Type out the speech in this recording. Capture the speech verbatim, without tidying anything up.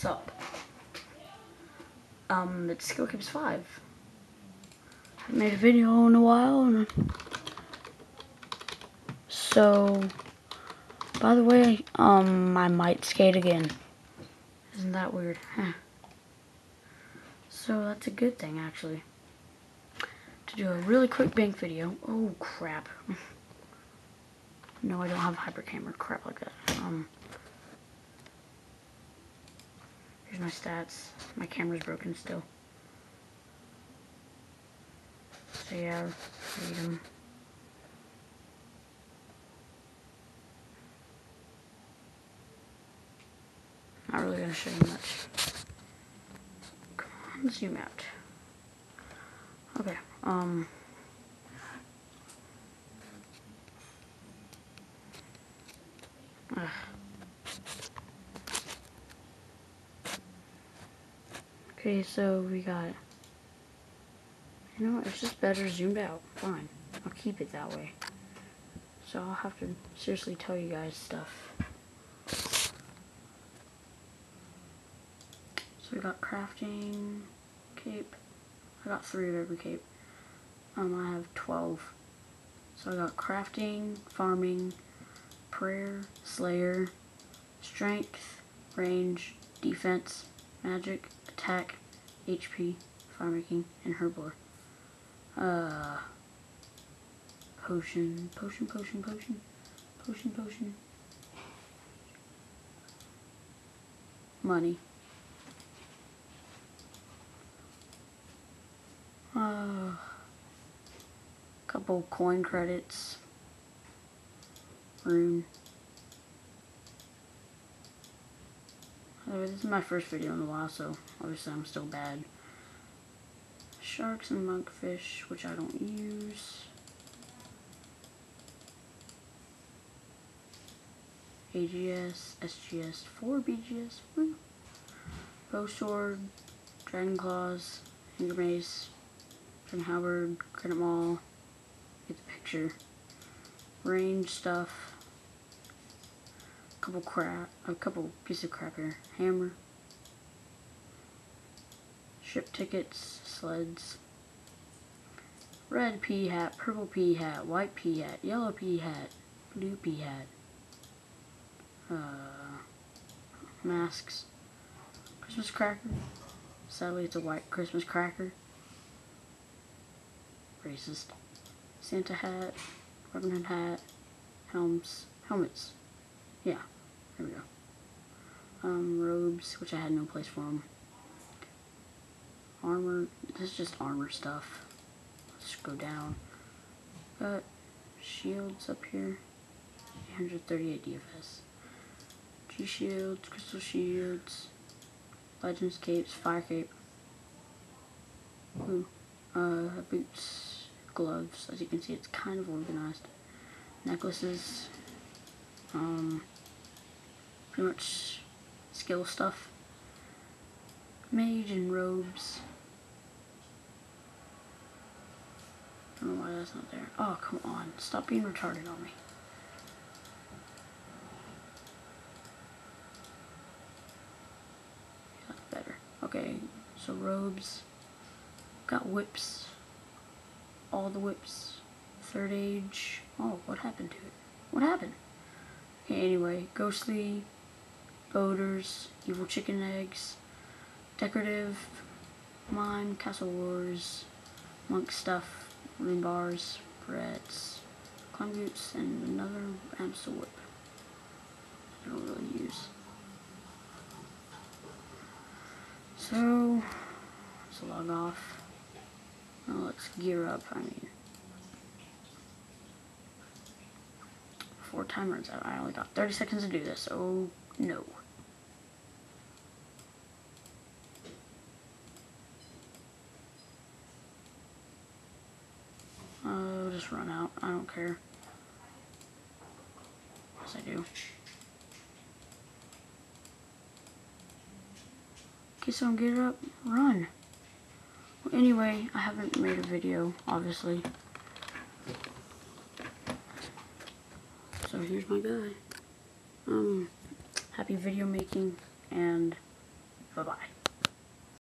Sup? Um, it's skillcapes five. Haven't made a video in a while. And so, by the way, um, I might skate again. Isn't that weird? Huh. So that's a good thing, actually. To do a really quick bank video. Oh, crap. No, I don't have a hyper camera. Crap like that. Um, here's my stats. My camera's broken still. So yeah, read them. Not really gonna show you much. Come on, zoom out. Okay. Um. Ugh. Okay, so we got, you know what, it's just better zoomed out. Fine, I'll keep it that way. So I'll have to seriously tell you guys stuff. So we got crafting, cape. I got three of every cape. Um, I have twelve. So I got crafting, farming, prayer, slayer, strength, range, defense, magic, attack, H P, fire making, and herbal. Uh, potion, potion, potion, potion, potion, potion. Money. Uh, couple coin credits. Rune. This is my first video in a while, so obviously I'm still bad. Sharks and monkfish, which I don't use. A G S, S G S, four B G S, woo. Bow sword, dragon claws, finger mace, dragon halberd, credit maul. Get the picture. Range stuff. Couple crap, a couple piece of crap here. Hammer, ship tickets, sleds, red pea hat, purple pea hat, white pea hat, yellow pea hat, blue pea hat, uh, masks, Christmas cracker. Sadly, it's a white Christmas cracker. Racist. Santa hat, Robin Hood hat, helms, helmets. Yeah, there we go. Um, robes, which I had no place for them. Armor, this is just armor stuff. Let's go down. Got shields up here. eight hundred thirty-eight D F S. G shields, crystal shields, legends capes, fire cape. Ooh, uh, boots, gloves. As you can see, it's kind of organized. Necklaces. Um, pretty much skill stuff. Mage and robes. I don't know why that's not there. Oh, come on. Stop being retarded on me. That's better. Okay, so robes. Got whips. All the whips. Third age. Oh, what happened to it? What happened? Okay, anyway, ghostly, odors, evil chicken eggs, decorative, mime, castle wars, monk stuff, rune bars, barrettes, climb boots, and another amsel whip. I don't really use. So, let's log off. Now let's gear up, I mean. Before time runs out, I only got thirty seconds to do this. Oh no. I'll just run out. I don't care. Yes, I do. Okay, so I'm geared up. Run. Well, anyway, I haven't made a video, obviously. So here's my guy. Um, happy video making, and Bye-bye.